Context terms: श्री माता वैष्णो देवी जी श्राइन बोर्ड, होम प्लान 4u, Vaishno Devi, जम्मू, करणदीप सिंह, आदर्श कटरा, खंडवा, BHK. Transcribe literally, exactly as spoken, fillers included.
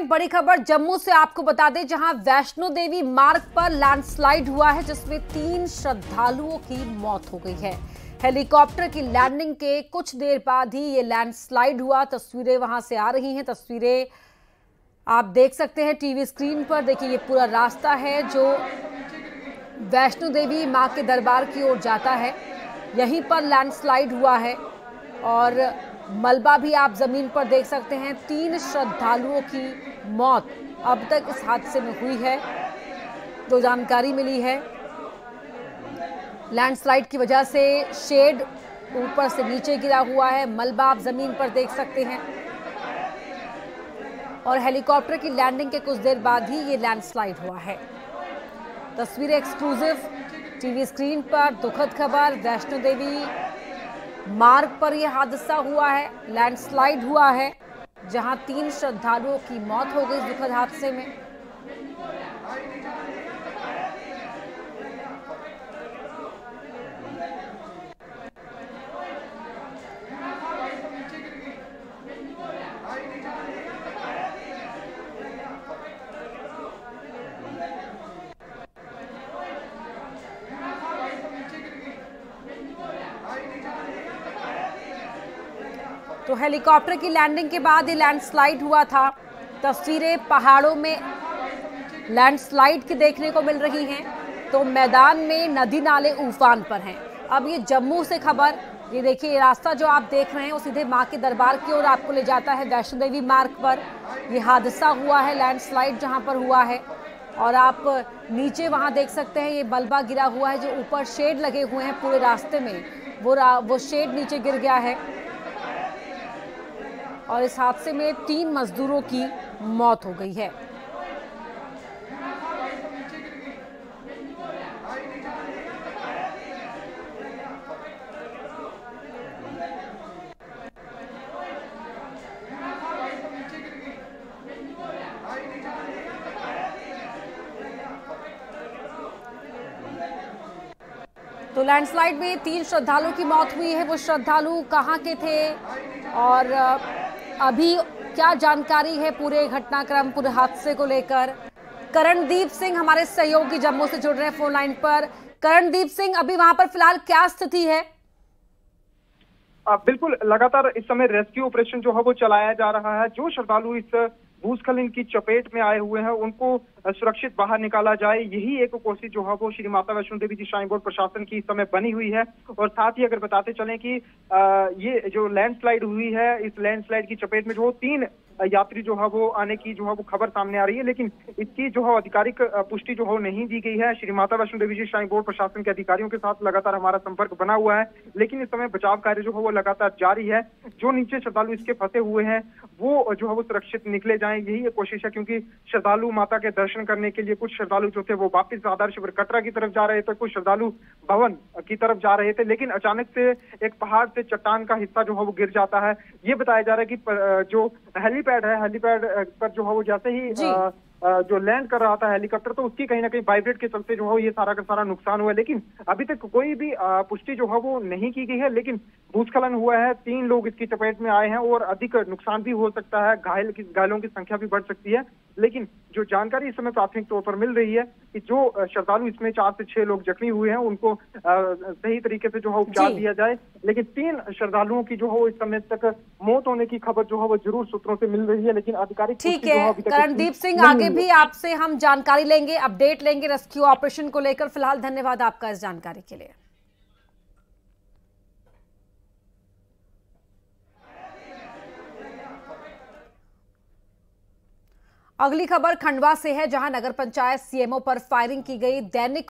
हैं। बड़ी खबर जम्मू से आपको बता दें, जहां वैष्णो देवी मार्ग पर लैंडस्लाइड हुआ है जिसमें तीन श्रद्धालुओं की मौत हो गई है। हेलीकॉप्टर की लैंडिंग के कुछ देर बाद ही ये लैंडस्लाइड हुआ। तस्वीरें वहां से आ रही हैं, तस्वीरें आप देख सकते हैं टीवी स्क्रीन पर। देखिए ये पूरा रास्ता है जो वैष्णो देवी माँ के दरबार की ओर जाता है, यहीं पर लैंडस्लाइड हुआ है और मलबा भी आप ज़मीन पर देख सकते हैं। तीन श्रद्धालुओं की मौत अब तक इस हादसे में हुई है, तो जानकारी मिली है। लैंडस्लाइड की वजह से शेड ऊपर से नीचे गिरा हुआ है, मलबा आप ज़मीन पर देख सकते हैं और हेलीकॉप्टर की लैंडिंग के कुछ देर बाद ही ये लैंडस्लाइड हुआ है। तस्वीरें एक्सक्लूसिव टीवी स्क्रीन पर। दुखद खबर, वैष्णो देवी मार्ग पर यह हादसा हुआ है, लैंडस्लाइड हुआ है जहां तीन श्रद्धालुओं की मौत हो गई दुखद हादसे में। तो हेलीकॉप्टर की लैंडिंग के बाद ये लैंडस्लाइड हुआ था। तस्वीरें पहाड़ों में लैंडस्लाइड की देखने को मिल रही हैं, तो मैदान में नदी नाले उफान पर हैं। अब ये जम्मू से खबर, ये देखिए रास्ता जो आप देख रहे हैं वो सीधे माँ के दरबार की ओर आपको ले जाता है। वैष्णो देवी मार्ग पर ये हादसा हुआ है, लैंडस्लाइड जहाँ पर हुआ है और आप नीचे वहाँ देख सकते हैं ये मलबा गिरा हुआ है। जो ऊपर शेड लगे हुए हैं पूरे रास्ते में, वो वो शेड नीचे गिर गया है और इस हादसे में तीन मजदूरों की मौत हो गई है। तो लैंडस्लाइड में तीन श्रद्धालुओं की मौत हुई है। वो श्रद्धालु कहाँ के थे और अभी क्या जानकारी है पूरे घटनाक्रम, पूरे हादसे को लेकर, करणदीप सिंह हमारे सहयोगी जम्मू से जुड़ रहे हैं फोन लाइन पर। करणदीप सिंह, अभी वहां पर फिलहाल क्या स्थिति है? आ, बिल्कुल, लगातार इस समय रेस्क्यू ऑपरेशन जो है वो चलाया जा रहा है। जो श्रद्धालु इस भूस्खलन की चपेट में आए हुए हैं उनको सुरक्षित बाहर निकाला जाए, यही एक कोशिश जो है वो श्री माता वैष्णो देवी जी श्राइन बोर्ड प्रशासन की इस समय बनी हुई है। और साथ ही अगर बताते चलें कि ये जो लैंडस्लाइड हुई है, इस लैंडस्लाइड की चपेट में जो तीन यात्री जो है वो आने की जो है वो खबर सामने आ रही है, लेकिन इसकी जो है आधिकारिक पुष्टि जो है नहीं दी गई है। श्री माता वैष्णो देवी जी श्राइन बोर्ड प्रशासन के अधिकारियों के साथ लगातार हमारा संपर्क बना हुआ है, लेकिन इस समय बचाव कार्य जो है वो लगातार जारी है। जो नीचे श्रद्धालु इसके फंसे हुए हैं वो जो है वो सुरक्षित निकले जाएं, यही एक कोशिश है। क्योंकि श्रद्धालु माता के दर्शन करने के लिए, कुछ श्रद्धालु जो थे वो वापिस आदर्श कटरा की तरफ जा रहे थे, कुछ श्रद्धालु भवन की तरफ जा रहे थे, लेकिन अचानक से एक पहाड़ से चट्टान का हिस्सा जो है वो गिर जाता है। ये बताया जा रहा है कि जो हेलीपैड है, हेलीपैड पर जो है वो जैसे ही आ, आ, जो लैंड कर रहा था हेलीकॉप्टर, तो उसकी कहीं ना कहीं वाइब्रेट के चलते जो है ये सारा का सारा नुकसान हुआ है। लेकिन अभी तक कोई भी पुष्टि जो है वो नहीं की गई है, लेकिन भूस्खलन हुआ है, तीन लोग इसकी चपेट में आए हैं और अधिक नुकसान भी हो सकता है, घायल की घायलों की संख्या भी बढ़ सकती है। लेकिन जो जानकारी इस समय प्राथमिक तौर पर मिल रही है कि जो श्रद्धालु इसमें चार से छह लोग जख्मी हुए हैं उनको सही तरीके से जो है उपचार दिया जाए, लेकिन तीन श्रद्धालुओं की जो है इस समय तक मौत होने की खबर जो है वो जरूर सूत्रों से मिल रही है, लेकिन आधिकारिक ठीक है। करणदीप सिंह, आगे भी आपसे हम जानकारी लेंगे, अपडेट लेंगे रेस्क्यू ऑपरेशन को लेकर। फिलहाल धन्यवाद आपका इस जानकारी के लिए। अगली खबर खंडवा से है, जहां नगर पंचायत सीएमओ पर फायरिंग की गई। दैनिक